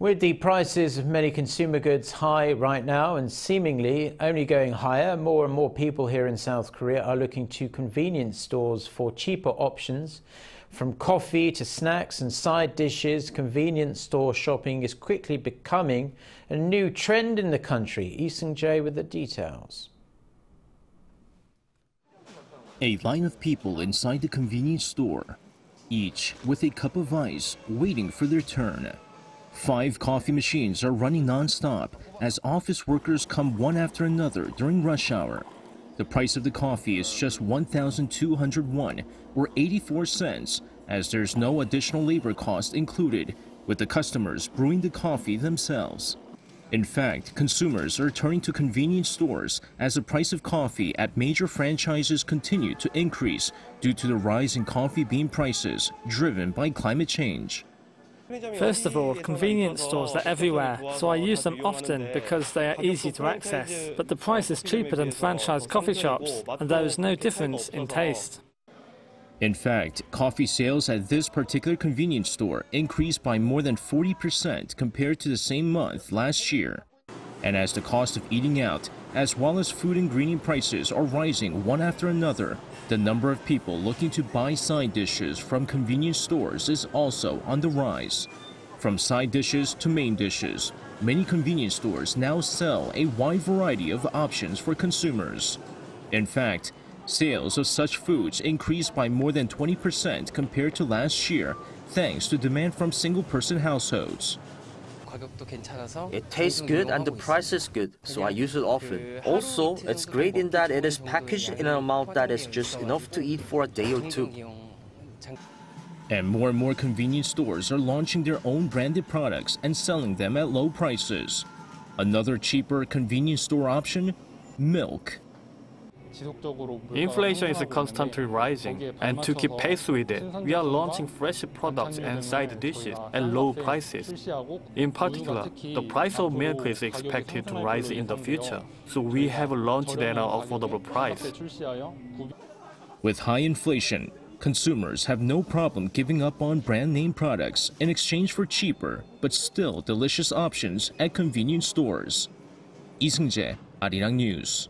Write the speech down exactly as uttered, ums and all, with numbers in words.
With the prices of many consumer goods high right now and seemingly only going higher, more and more people here in South Korea are looking to convenience stores for cheaper options. From coffee to snacks and side dishes, convenience store shopping is quickly becoming a new trend in the country. Lee Seung-jae with the details. A line of people inside the convenience store, each with a cup of ice waiting for their turn. Five coffee machines are running non-stop as office workers come one after another during rush hour. The price of the coffee is just one thousand two hundred won, or eighty-four cents, as there's no additional labor cost included, with the customers brewing the coffee themselves. In fact, consumers are turning to convenience stores as the price of coffee at major franchises continue to increase due to the rise in coffee bean prices driven by climate change. First of all, convenience stores are everywhere, so I use them often because they are easy to access. But the price is cheaper than franchise coffee shops, and there is no difference in taste. In fact, coffee sales at this particular convenience store increased by more than forty percent compared to the same month last year. And as the cost of eating out, as well as food ingredient prices are rising one after another, the number of people looking to buy side dishes from convenience stores is also on the rise. From side dishes to main dishes, many convenience stores now sell a wide variety of options for consumers. In fact, sales of such foods increased by more than twenty percent compared to last year, thanks to demand from single-person households. It tastes good and the price is good, so I use it often. Also, it's great in that it is packaged in an amount that is just enough to eat for a day or two. And more and more convenience stores are launching their own branded products and selling them at low prices. Another cheaper convenience store option? Milk. Inflation is constantly rising, and to keep pace with it, we are launching fresh products and side dishes at low prices. In particular, the price of milk is expected to rise in the future, so we have launched at an affordable price. With high inflation, consumers have no problem giving up on brand-name products in exchange for cheaper but still delicious options at convenience stores. Lee Seung-jae, Arirang News.